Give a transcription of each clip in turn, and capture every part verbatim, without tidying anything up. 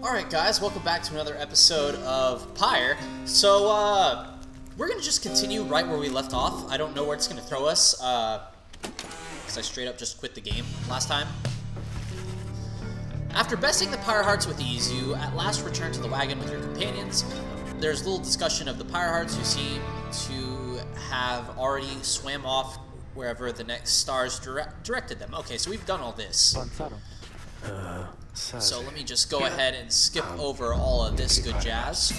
Alright guys, welcome back to another episode of Pyre. So, uh, we're gonna just continue right where we left off. I don't know where it's gonna throw us, uh, because I straight up just quit the game last time. After besting the Pyre Hearts with ease, you at last return to the wagon with your companions. There's little discussion of the Pyre Hearts, who seem to have already swam off wherever the next stars dire directed them. Okay, so we've done all this. Uh, so let me just go ahead and skip over all of this good jazz.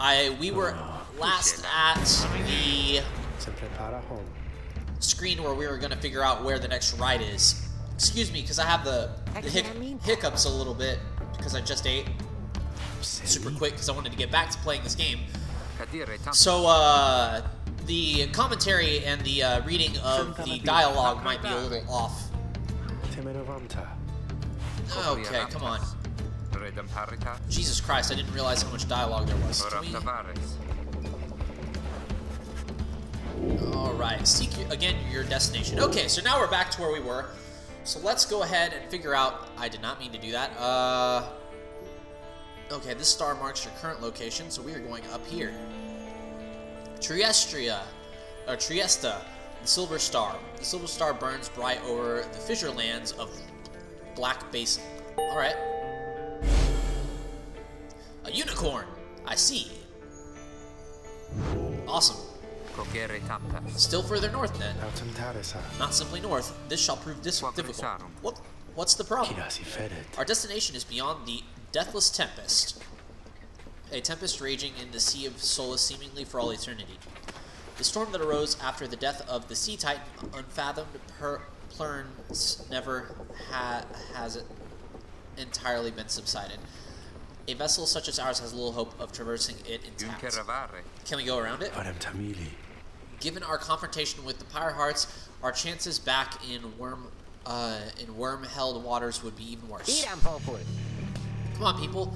I we were last at the screen where we were going to figure out where the next ride is. Excuse me, because I have the, the hic hiccups a little bit because I just ate super quick because I wanted to get back to playing this game. So uh, the commentary and the uh, reading of the dialogue might be a little off. Okay, come on. Jesus Christ, I didn't realize how much dialogue there was. Alright, seek again your destination. Okay, so now we're back to where we were. So let's go ahead and figure out... I did not mean to do that. Uh, okay, this star marks your current location, so we are going up here. Triestria, or Triesta, the Silver Star. The Silver Star burns bright over the fissure lands of Black Basin. Alright. A unicorn! I see. Awesome. Still further north, then. Not simply north. This shall prove dis difficult. What? What's the problem? Our destination is beyond the Deathless Tempest. A tempest raging in the Sea of Solace seemingly for all eternity. The storm that arose after the death of the Sea Titan, unfathomed per... Plurns never ha has it entirely been subsided. A vessel such as ours has little hope of traversing it intact. Can we go around it? Given our confrontation with the Pyre Hearts, our chances back in worm uh, in worm-held waters would be even worse. Come on, people.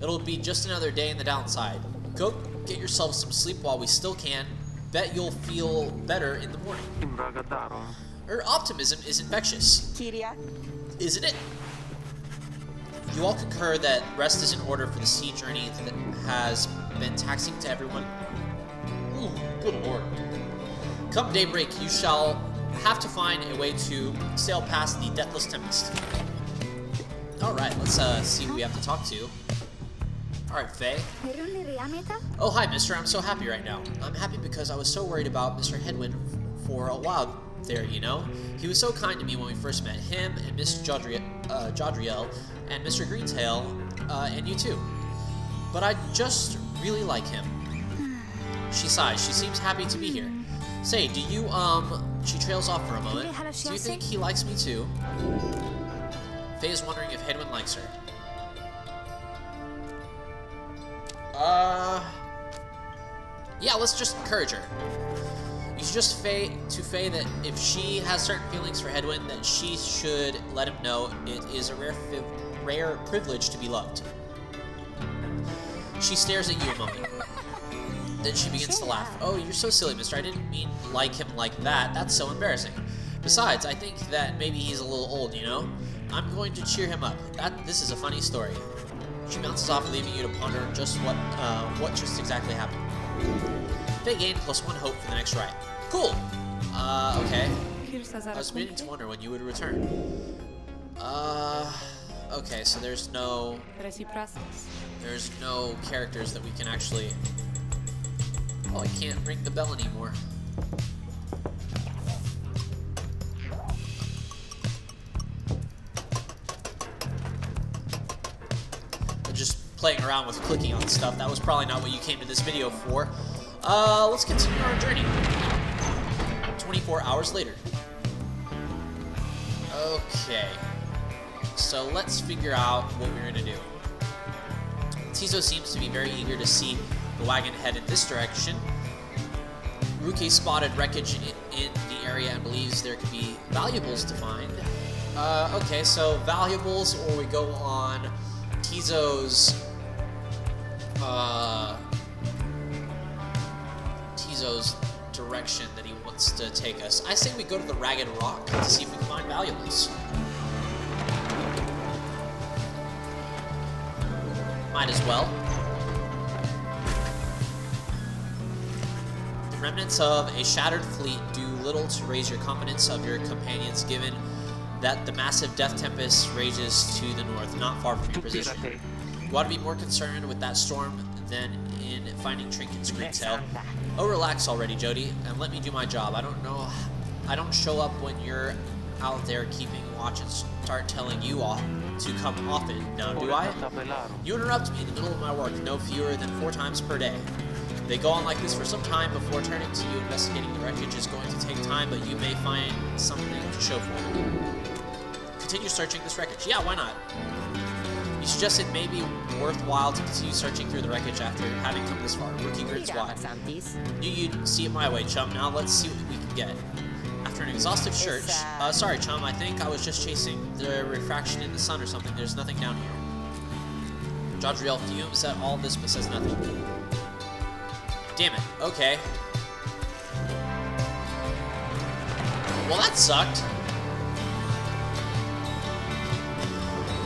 It'll be just another day in the downside. Go get yourself some sleep while we still can. Bet you'll feel better in the morning. Her optimism is infectious, isn't it? You all concur that rest is in order for the sea journey that has been taxing to everyone. Ooh, good lord. Come daybreak, you shall have to find a way to sail past the Deathless Tempest. Alright, let's uh, see who we have to talk to. Alright, Faye. Oh, hi, mister. I'm so happy right now. I'm happy because I was so worried about Mister Hedwyn for a while. There, you know, he was so kind to me when we first met. Him and Miss Jodariel, uh, Jodariel and Mister Greentail, uh, and you too. But I just really like him. She sighs. She seems happy to be here. Say, do you, um, she trails off for a moment. Do you think he likes me too? Faye is wondering if Hedwyn likes her. Uh, yeah, let's just encourage her. You should just Faye, to Faye that if she has certain feelings for Hedwyn, then she should let him know it is a rare, rare privilege to be loved. She stares at you a moment. Then she begins to laugh. Oh, you're so silly, mister. I didn't mean like him like that. That's so embarrassing. Besides, I think that maybe he's a little old, you know? I'm going to cheer him up. That This is a funny story. She bounces off, leaving you to ponder just what, uh, what just exactly happened. They gain plus one hope for the next ride. Cool! Uh, okay. I was meaning to wonder when you would return. Uh, okay, so there's no... There's no characters that we can actually... Oh, I can't ring the bell anymore. Just playing around with clicking on stuff. That was probably not what you came to this video for. Uh, let's continue our journey. twenty-four hours later. Okay. So let's figure out what we're gonna do. Tizo seems to be very eager to see the wagon head in this direction. Ruki spotted wreckage in, in the area and believes there could be valuables to find. Uh, okay, so valuables, or we go on Tizo's, uh... Tizo's direction that he wants to take us. I say we go to the Ragged Rock to see if we can find valuables. fine as well. The remnants of a shattered fleet do little to raise your confidence of your companions, given that the massive Death Tempest rages to the north, not far from your position. You ought to be more concerned with that storm than in finding trinkets, Greentail. Oh, relax already, Jody, and let me do my job. I don't know. I don't show up when you're out there keeping watch and start telling you all to come often. Now, do I? You interrupt me in the middle of my work no fewer than four times per day. They go on like this for some time before turning to you. Investigating the wreckage is going to take time, but you may find something to show for it. Continue searching this wreckage. Yeah, why not? You suggest it may be worthwhile to continue searching through the wreckage after having come this far. Rookie grins wide. Knew you'd see it my way, chum. Now let's see what we can get. After an exhaustive search, uh, sorry, chum, I think I was just chasing the refraction in the sun or something. There's nothing down here. Jodariel fumes at all this but says nothing. Damn it. Okay. Well, that sucked.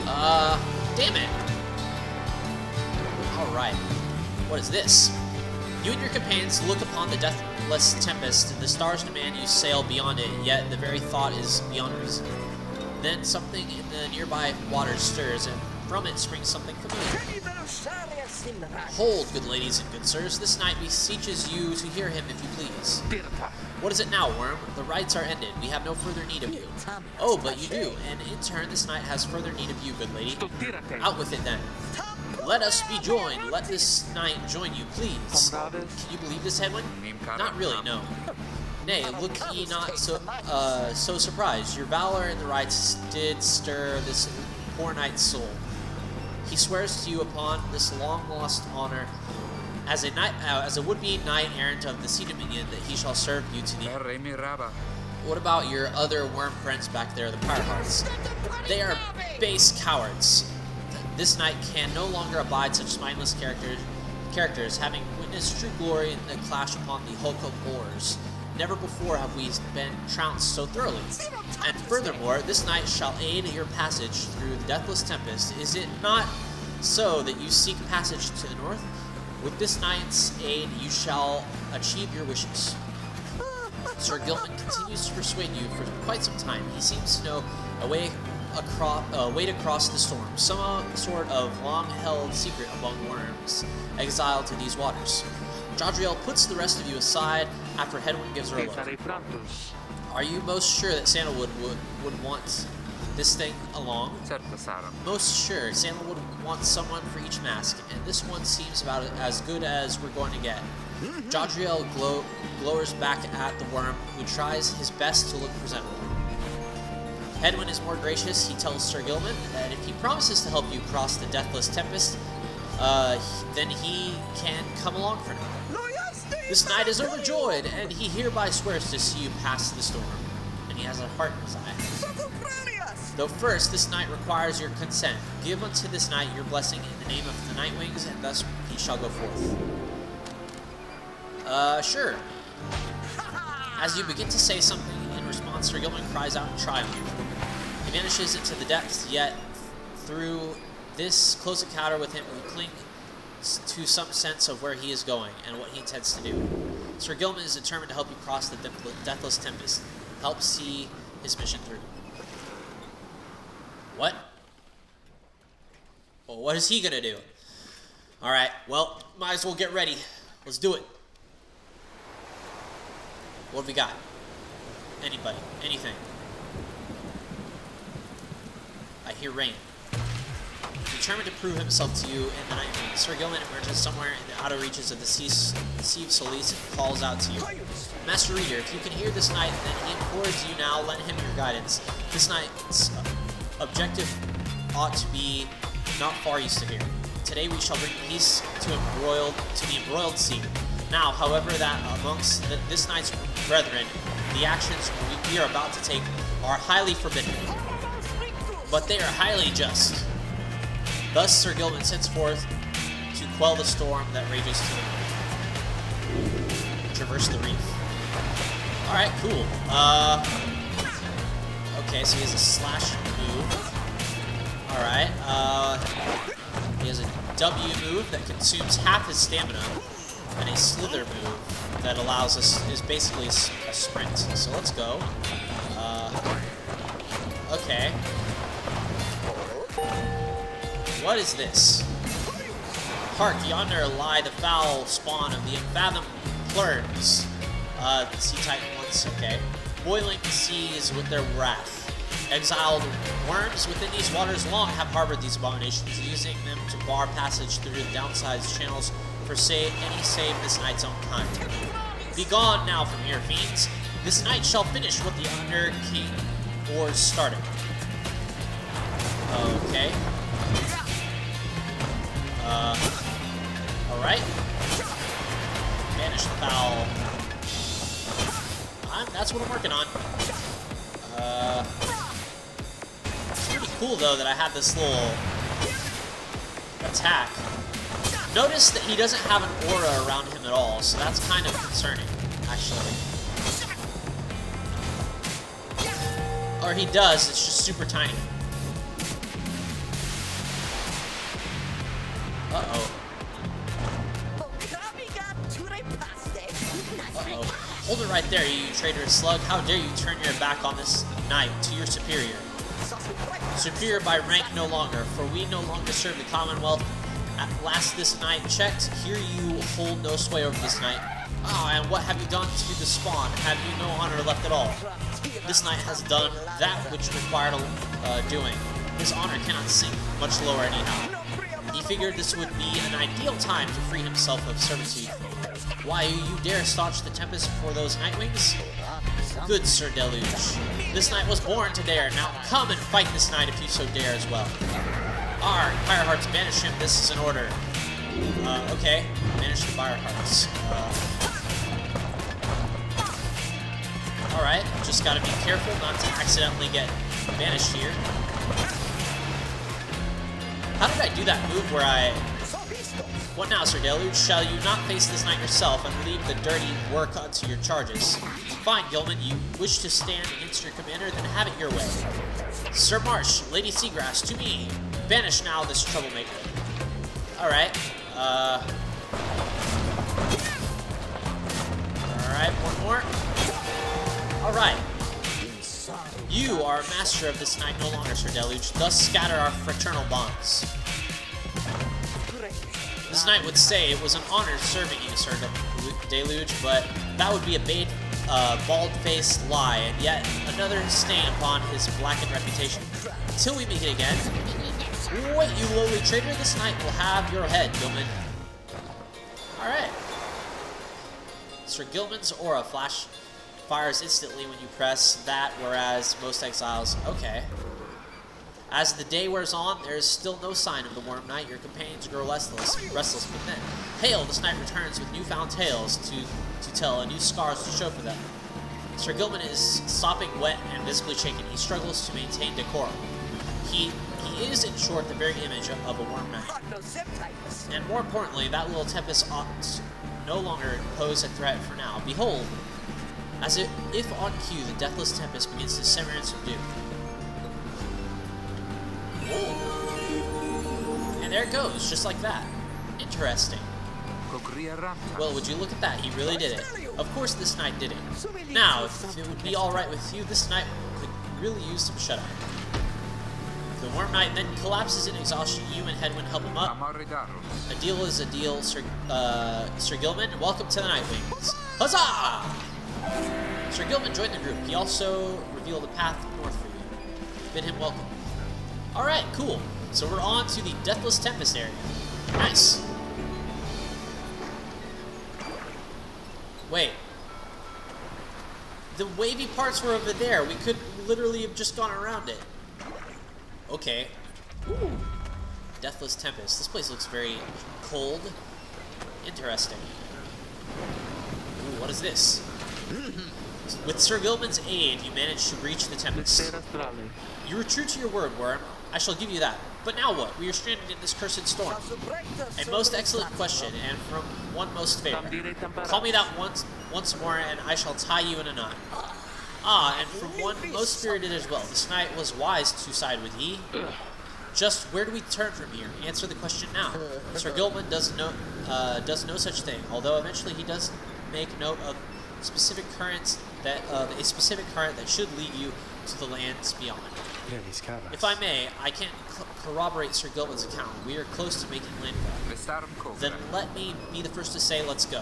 Uh, damn it. Alright. What is this? You and your companions look upon the Deathless Tempest. The stars demand you sail beyond it, yet the very thought is beyond reason. Then something in the nearby waters stirs, and from it springs something familiar. Hold, good ladies and good sirs. This knight beseeches you to hear him if you please. What is it now, worm? The rites are ended. We have no further need of you. Oh, but you do, and in turn this knight has further need of you, good lady. Out with it then. Let us be joined. Let this knight join you, please. Can you believe this, Hedwyn? Not really, no. Nay, look ye not so uh, so surprised. Your valor in the rites did stir this poor knight's soul. He swears to you upon this long-lost honor as a knight, uh, as a would-be knight-errant of the Sea Dominion that he shall serve you to the end. What about your other worm friends back there, the Pyre Hearts? They are base cowards. This knight can no longer abide such mindless characters, characters, having witnessed true glory in the clash upon the hulk of oars. Never before have we been trounced so thoroughly. And furthermore, this knight shall aid your passage through the Deathless Tempest. Is it not so that you seek passage to the north? With this knight's aid, you shall achieve your wishes. Sir Gilman continues to persuade you for quite some time. He seems to know a way across, uh, way to cross the storm, some sort of long-held secret among worms exiled to these waters. Jodariel puts the rest of you aside after Hedwyn gives her a look. Are you most sure that Sandalwood would, would want this thing along? Most sure. Sandalwood wants someone for each mask, and this one seems about as good as we're going to get. Jodariel glow, glowers back at the worm, who tries his best to look presentable. Hedwyn is more gracious. He tells Sir Gilman that if he promises to help you cross the Deathless Tempest, uh, then he can come along for now. This knight is overjoyed, and he hereby swears to see you pass the storm, and he has a heart in his eye. Though first, this knight requires your consent. Give unto this knight your blessing in the name of the Nightwings, and thus he shall go forth. Uh, sure. As you begin to say something in response, Sir Gilman cries out in triumph. He vanishes into the depths, yet through this close encounter with him, we cling to some sense of where he is going and what he intends to do. Sir Gilman is determined to help you cross the Deathless Tempest, help see his mission through. What? Well, what is he gonna do? Alright, well, might as well get ready. Let's do it. What have we got? Anybody? Anything? I hear rain. Determined to prove himself to you in the night, Sir Gilman emerges somewhere in the outer reaches of the Sea, sea of Solace and calls out to you. Master Reader, if you can hear this knight, then he implores you now, lend him your guidance. This knight's objective ought to be not far east of here. Today we shall bring peace to, embroiled, to the embroiled sea. Now, however, that amongst the, this knight's brethren, the actions we are about to take are highly forbidden, but they are highly just. Thus, Sir Gilman sends forth to quell the storm that rages to the north. Traverse the reef. Alright, cool. Uh, okay, so he has a slash move. Alright, uh, he has a W move that consumes half his stamina, and a slither move that allows us, is basically a, a sprint. So let's go. Uh, okay. What is this? Hark, yonder lie the foul spawn of the unfathomed plurns. Uh, the Sea Titan once, okay. Boiling the seas with their wrath. Exiled worms within these waters long have harbored these abominations, using them to bar passage through the downside's channels for save any save this knight's own kind. Be gone now from here, fiends. This knight shall finish what the Under King Ors started. Okay. Uh, alright. Banish the foul. I'm, that's what I'm working on. Uh, it's pretty cool, though, that I have this little attack. Notice that he doesn't have an aura around him at all, so that's kind of concerning, actually. Or he does, it's just super tiny. Uh-oh. Uh-oh. Hold it right there, you traitorous slug. How dare you turn your back on this knight to your superior. Superior by rank no longer, for we no longer serve the Commonwealth. At last this knight checked, here you hold no sway over this knight. Ah, oh, and what have you done to the spawn? Have you no honor left at all? This knight has done that which required uh, doing. His honor cannot sink much lower anyhow. He figured this would be an ideal time to free himself of servitude. Why, you dare staunch the Tempest for those Nightwings? Good Sir Deluge. This knight was born to dare. Now come and fight this knight if you so dare as well. Arr, Pyre Hearts, banish him. This is an order. Uh, okay. Banish the Pyre Hearts. Uh, Alright, just gotta be careful not to accidentally get banished here. How did I do that move where I... What now, Sir Deluge? Shall you not face this knight yourself and leave the dirty work unto your charges? Fine, Gilman, you wish to stand against your commander, then have it your way. Sir Marsh, Lady Seagrass, to me! Banish now this troublemaker. Alright, uh... Alright, one more. Alright. You are master of this knight no longer, Sir Deluge. Thus scatter our fraternal bonds. This knight would say it was an honor serving you, Sir Deluge, but that would be a bait, uh, bald-faced lie, and yet another stain upon his blackened reputation. Till we meet again. Wait, you lowly traitor! This knight will have your head, Gilman. All right. Sir Gilman's aura flash. Fires instantly when you press that, whereas most exiles... Okay. As the day wears on, there is still no sign of the Worm Knight. Your companions grow restless, restless but then. Hail, this knight returns with newfound tales to, to tell and new scars to show for them. Sir Gilman is sopping wet and visibly shaken. He struggles to maintain decorum. He, he is, in short, the very image of, of a Worm Knight. And more importantly, that little Tempest ought no longer pose a threat for now. Behold, as if, if on cue, the Deathless Tempest begins to simmer and subdue. And there it goes, just like that. Interesting. Well, would you look at that, he really did it. Of course this knight did it. Now, if it would be alright with you, this knight could really use some shut-up. The Worm Knight then collapses in exhaustion. You and Hedwyn help him up. A deal is a deal, Sir, uh, Sir Gilman. Welcome to the Nightwings. Huzzah! Sir Gilman joined the group. He also revealed a path north for you. Bid him welcome. Alright, cool. So we're on to the Deathless Tempest area. Nice. Wait. The wavy parts were over there. We could literally have just gone around it. Okay. Ooh. Deathless Tempest. This place looks very cold. Interesting. Ooh, what is this? With Sir Gilman's aid, you managed to reach the Tempest. You were true to your word, Worm. I shall give you that. But now what? We are stranded in this cursed storm. A most excellent question, and from one most fair. Call me that once once more, and I shall tie you in a knot. Ah, and from one most spirited as well. This knight was wise to side with ye. Just where do we turn from here? Answer the question now. Sir Gilman does no, uh, does no such thing, although eventually he does make note of specific currents that of uh, a specific current that should lead you to the lands beyond. If I may, I can't corroborate Sir Gilman's account. We are close to making landfall. Then let me be the first to say, let's go.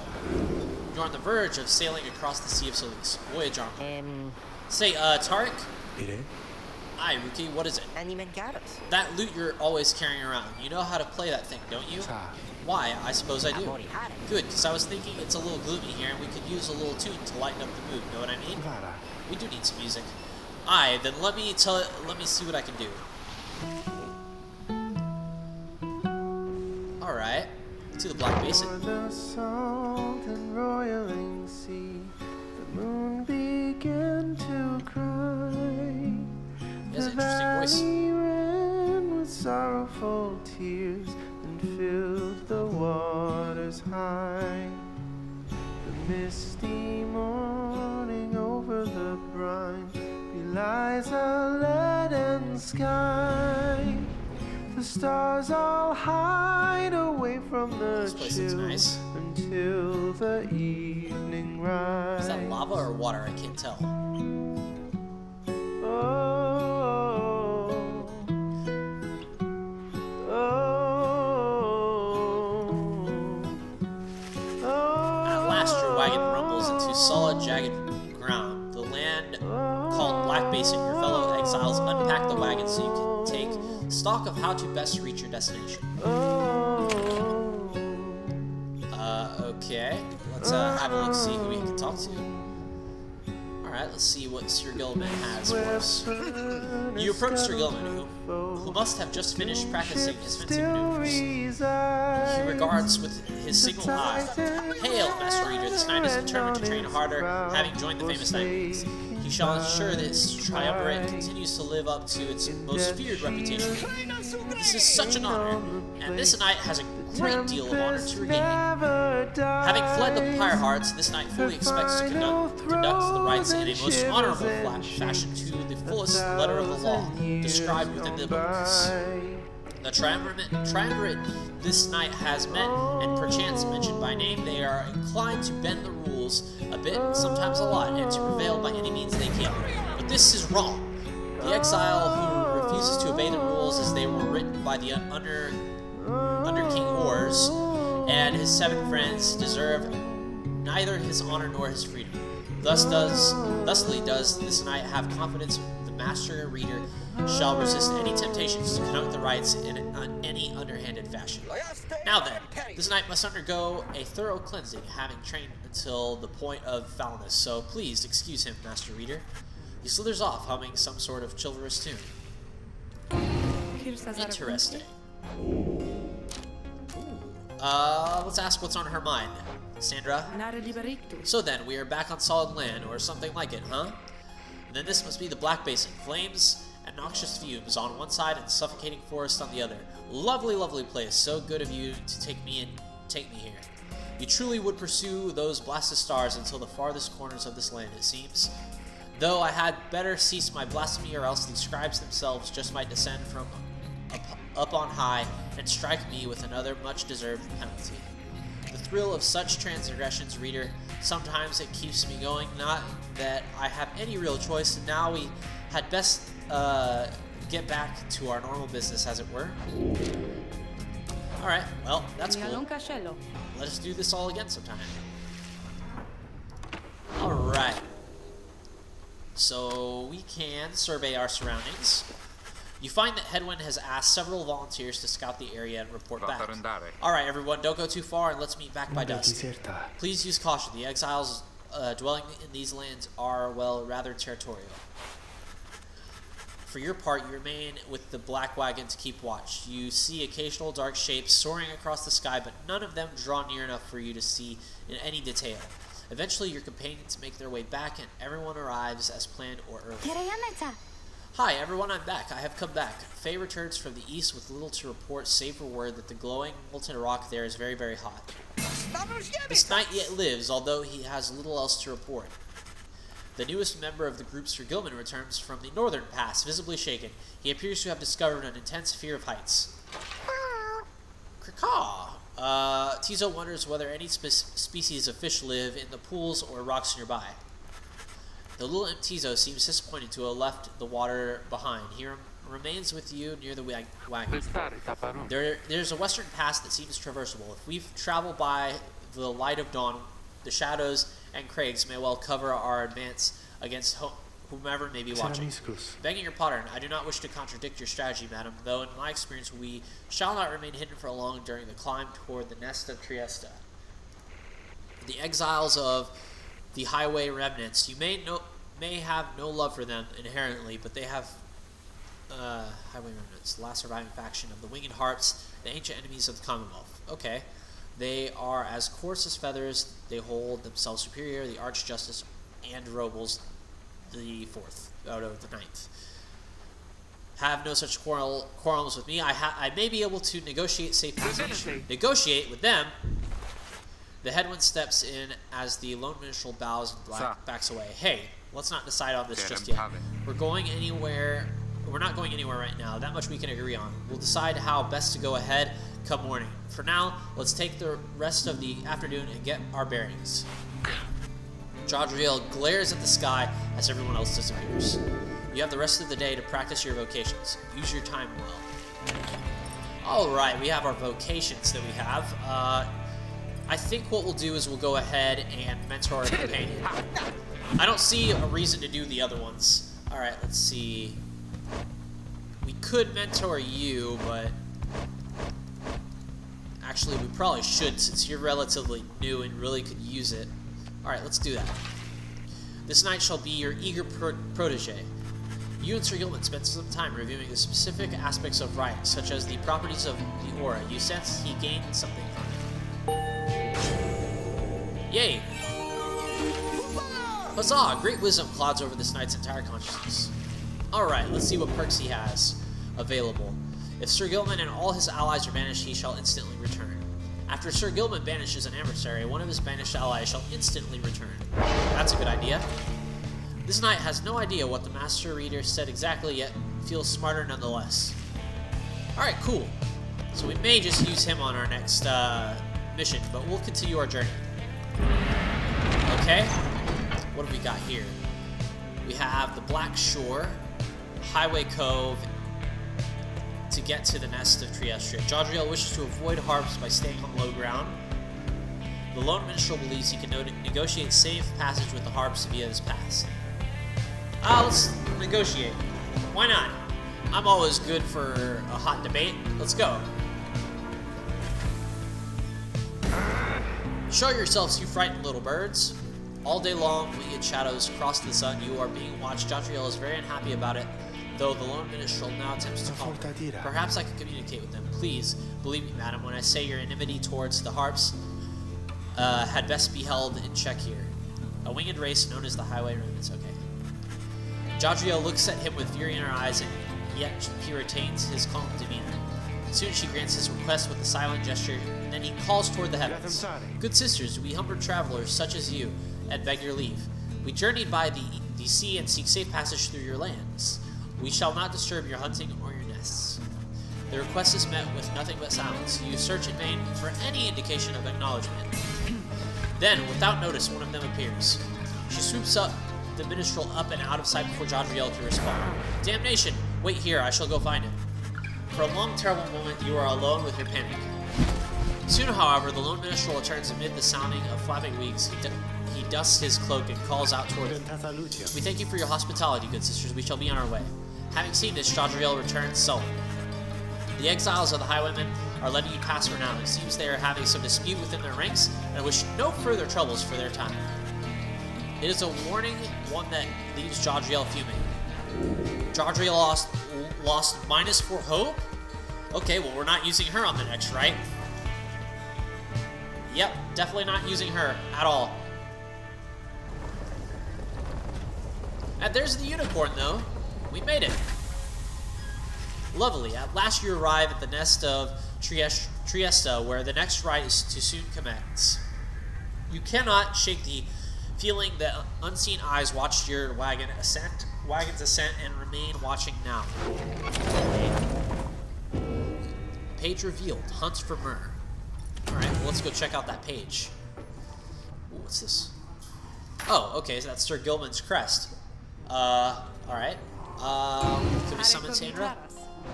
You're on the verge of sailing across the Sea of Solux. Voyage on. Um, say, uh, Tarek? Hi, Ruki, what is it? That loot you're always carrying around. You know how to play that thing, don't you? Why, I suppose I do. Good, because I was thinking it's a little gloomy here and we could use a little tune to lighten up the mood, know what I mean? We do need some music. Aye, then let me tell it, let me see what I can do. Alright, to the Black Basin. He has an interesting voice. Ran with sorrowful tears and filled the waters high. The misty morning over the brine belies a leaden sky. The stars all hide away from the chill nice. Until the evening rise. Is that lava or water? I can't tell. Oh. Into solid, jagged ground. The land called Black Basin. Your fellow exiles unpack the wagon so you can take stock of how to best reach your destination. Uh, okay. Let's uh, have a look, see who we can talk to. Alright, let's see what Sir Gilman has for us. You approach Sir Gilman, who, who must have just finished practicing his fencing maneuvers. He regards with his signal eye. Hail, Master Reader, this knight is determined to train harder, having joined the famous Nightwings. He shall ensure that his triumvirate continues to live up to its most feared reputation. This is such an honor, and this knight has a great deal of honor to regain. Having fled the Pyre Hearts, this knight fully expects to conduct, conduct the rites in a most honorable fashion to the fullest letter of the law described within the books. The triumvirate this knight has met, and perchance mentioned by name, they are inclined to bend the rules a bit, sometimes a lot, and to prevail by any means they can. But this is wrong. The exile who refuses to obey the rules as they were written by the under, under King Ors and his seven friends deserve neither his honor nor his freedom. Thus does, thusly does this knight have confidence Master Reader shall resist any temptations to conduct the rites in any underhanded fashion. Now then, this knight must undergo a thorough cleansing, having trained until the point of foulness, so please excuse him, Master Reader. He slithers off, humming some sort of chivalrous tune. Interesting. Uh, let's ask what's on her mind, Sandra. So then, we are back on solid land, or something like it, huh? Then this must be the Black Basin. Flames and noxious fumes on one side and suffocating forest on the other. Lovely, lovely place. So good of you to take me in, take me here. You truly would pursue those blasted stars until the farthest corners of this land, it seems. Though I had better cease my blasphemy, or else the scribes themselves just might descend from up, up on high and strike me with another much-deserved penalty. The thrill of such transgressions, reader, sometimes it keeps me going, not that I have any real choice, and now we had best uh, get back to our normal business, as it were. Alright, well, that's cool. Let us do this all again sometime. Alright. So, we can survey our surroundings. You find that Hedwyn has asked several volunteers to scout the area and report back. Alright everyone, don't go too far and let's meet back by dusk. Please use caution, the exiles uh, dwelling in these lands are, well, rather territorial. For your part, you remain with the black wagon to keep watch. You see occasional dark shapes soaring across the sky, but none of them draw near enough for you to see in any detail. Eventually your companions make their way back and everyone arrives as planned or earlier. Hi everyone, I'm back. I have come back. Faye returns from the east with little to report save for word that the glowing molten rock there is very, very hot. This knight yet lives, although he has little else to report. The newest member of the group, Sir Gilman, returns from the northern pass, visibly shaken. He appears to have discovered an intense fear of heights. Caw. Uh, Tizo wonders whether any spe species of fish live in the pools or rocks nearby. The little imp Tizo seems disappointed to have left the water behind. He rem remains with you near the wag wagon. There, there's a western pass that seems traversable. If we travel by the light of dawn, the shadows and crags may well cover our advance against whomever may be watching. Begging your pardon, I do not wish to contradict your strategy, madam, though in my experience we shall not remain hidden for long during the climb toward the nest of Trieste. The exiles of the Highway Remnants, you may no, may have no love for them inherently, but they have uh, Highway Remnants, the last surviving faction of the Winged Hearts, the ancient enemies of the Commonwealth. Okay. They are as coarse as feathers, they hold themselves superior, the Arch Justice and Robles, the fourth, oh no, the ninth. Have no such quarrel, quarrels with me. I, ha I may be able to negotiate safe position. Negotiate with them. The Hedwyn steps in as the lone minstrel bows and black backs away. Hey, let's not decide on this just yet. We're going anywhere. We're not going anywhere right now. That much we can agree on. We'll decide how best to go ahead come morning. For now, let's take the rest of the afternoon and get our bearings. Jodariel glares at the sky as everyone else disappears. You have the rest of the day to practice your vocations. Use your time well. Alright, we have our vocations that we have. Uh, I think what we'll do is we'll go ahead and mentor our companion. I don't see a reason to do the other ones. Alright, let's see. We could mentor you, but... Actually, we probably should, since you're relatively new and really could use it. Alright, let's do that. This night shall be your eager pro protege. You and Sir Gilman spent some time reviewing the specific aspects of Rite, such as the properties of the aura. You sense he gained something from it. Yay! Huzzah! Great wisdom clouds over this knight's entire consciousness. Alright, let's see what perks he has available. If Sir Gilman and all his allies are banished, he shall instantly return. After Sir Gilman banishes an adversary, one of his banished allies shall instantly return. That's a good idea. This knight has no idea what the master reader said exactly, yet feels smarter nonetheless. Alright, cool. So we may just use him on our next uh, mission, but we'll continue our journey. Okay. What have we got here? We have the Black Shore, Highway Cove, to get to the nest of Triestria. Jodariel wishes to avoid harps by staying on low ground. The lone minstrel believes he can no negotiate safe passage with the harps via his pass. Ah, uh, let's negotiate. Why not? I'm always good for a hot debate. Let's go. Show yourselves, you frightened little birds. All day long, winged shadows cross the sun. You are being watched. Jodariel is very unhappy about it, though the lone minstrel now attempts to call. Perhaps I could communicate with them. Please, believe me, madam, when I say your enmity towards the harps uh, had best be held in check here. A winged race known as the Highway Remnants. Okay. Jodariel looks at him with fury in her eyes, and yet he retains his calm demeanor. Soon she grants his request with a silent gesture, and then he calls toward the heavens. Good sisters, we humble travelers such as you, and beg your leave. We journeyed by the, the sea and seek safe passage through your lands. We shall not disturb your hunting or your nests. The request is met with nothing but silence. You search in vain for any indication of acknowledgement. Then, without notice, one of them appears. She swoops up the minstrel up and out of sight before Jodariel can respond. Damnation! Wait here, I shall go find him. For a long, terrible moment, you are alone with your panic. Soon, however, the lone minstrel returns amid the sounding of flapping wings. He he dusts his cloak and calls out toward him. We thank you for your hospitality, good sisters. We shall be on our way. Having seen this, Jodariel returns sullen. The exiles of the Highwaymen are letting you pass for now. It seems they are having some dispute within their ranks, and I wish no further troubles for their time. It is a warning, one that leaves Jodariel fuming. Jodariel lost, lost minus four hope? Okay, well, we're not using her on the next, right? Yep, definitely not using her at all. And there's the unicorn, though. We made it. Lovely. At last you arrive at the nest of Trieste, Trieste, where the next rite is to soon commence. You cannot shake the feeling that unseen eyes watched your wagon ascent, wagon's ascent and remain watching now. Page revealed. Hunts for Mur. Alright, well, let's go check out that page. Ooh, what's this? Oh, okay, so that's Sir Gilman's crest. Uh, alright. Uh, can we summon Sandra?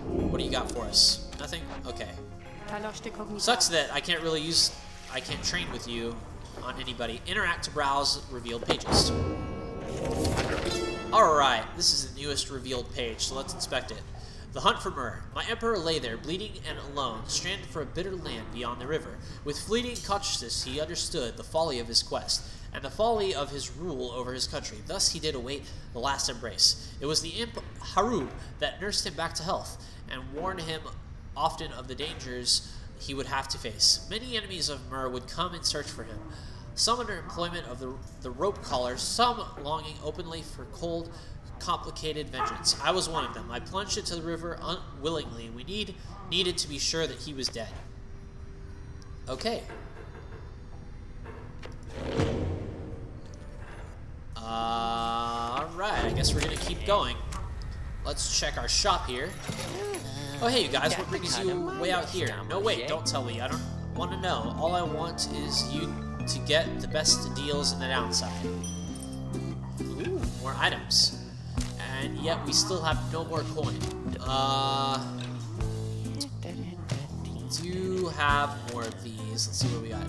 What do you got for us? Nothing? Okay. Sucks that I can't really use... I can't train with you on anybody. Interact to browse revealed pages. Alright, this is the newest revealed page, so let's inspect it. The hunt for Mur. My emperor lay there, bleeding and alone, stranded for a bitter land beyond the river. With fleeting consciousness, he understood the folly of his quest, and the folly of his rule over his country. Thus he did await the last embrace. It was the imp Harub that nursed him back to health, and warned him often of the dangers he would have to face. Many enemies of Mur would come in search for him, some under employment of the, the rope collar, some longing openly for cold, complicated vengeance. I was one of them. I plunged into the river unwillingly. We need needed to be sure that he was dead. Okay. Uh, Alright, I guess we're going to keep going. Let's check our shop here. Oh, hey, you guys. What brings you way out here? No, wait. Don't tell me. I don't want to know. All I want is you to get the best deals in the downside. Ooh, more items. And yet we still have no more coin. Uh, we do have more of these. Let's see what we got.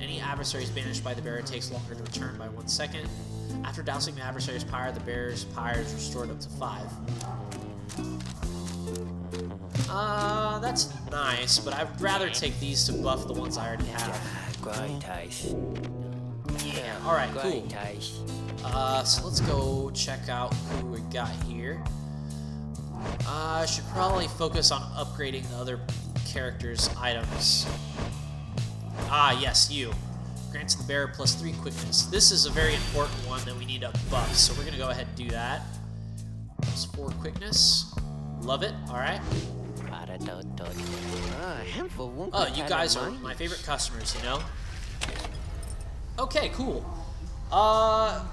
Any adversary is banished by the bearer takes longer to return by one second. After dousing the adversary's pyre, the bearer's pyre is restored up to five. Uh, that's nice, but I'd rather take these to buff the ones I already have. Yeah, alright, cool. Uh, so let's go check out who we got here. Uh, I should probably focus on upgrading the other characters' items. Ah, yes, you. Grants the bearer plus three quickness. This is a very important one that we need to buff, so we're going to go ahead and do that. Plus four quickness. Love it, alright. Oh, you guys are my favorite customers, you know? Okay, cool. Uh,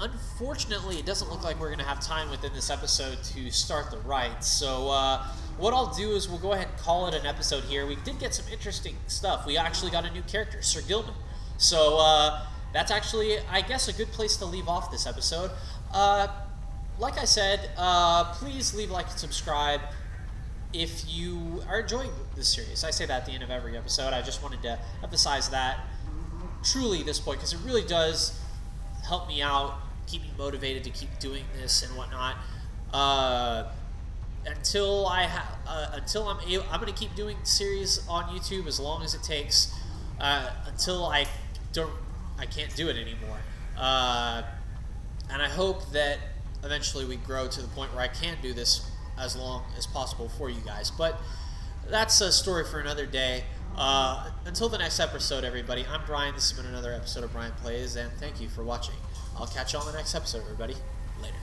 unfortunately, it doesn't look like we're going to have time within this episode to start the rite, so uh, what I'll do is we'll go ahead and call it an episode here. We did get some interesting stuff. We actually got a new character, Sir Gilman. So uh, that's actually, I guess, a good place to leave off this episode. Uh, like I said, uh, please leave a like and subscribe if you are enjoying this series. I say that at the end of every episode. I just wanted to emphasize that truly at this point, because it really does help me out, keep me motivated to keep doing this and whatnot. Uh, until I ha uh, until I'm able, I'm gonna keep doing series on YouTube as long as it takes. Uh, until I don't, I can't do it anymore. Uh, and I hope that eventually we grow to the point where I can do this as long as possible for you guys. But that's a story for another day. Uh, until the next episode, everybody, I'm Brian. This has been another episode of Brian Plays, and thank you for watching. I'll catch you on the next episode, everybody. Later.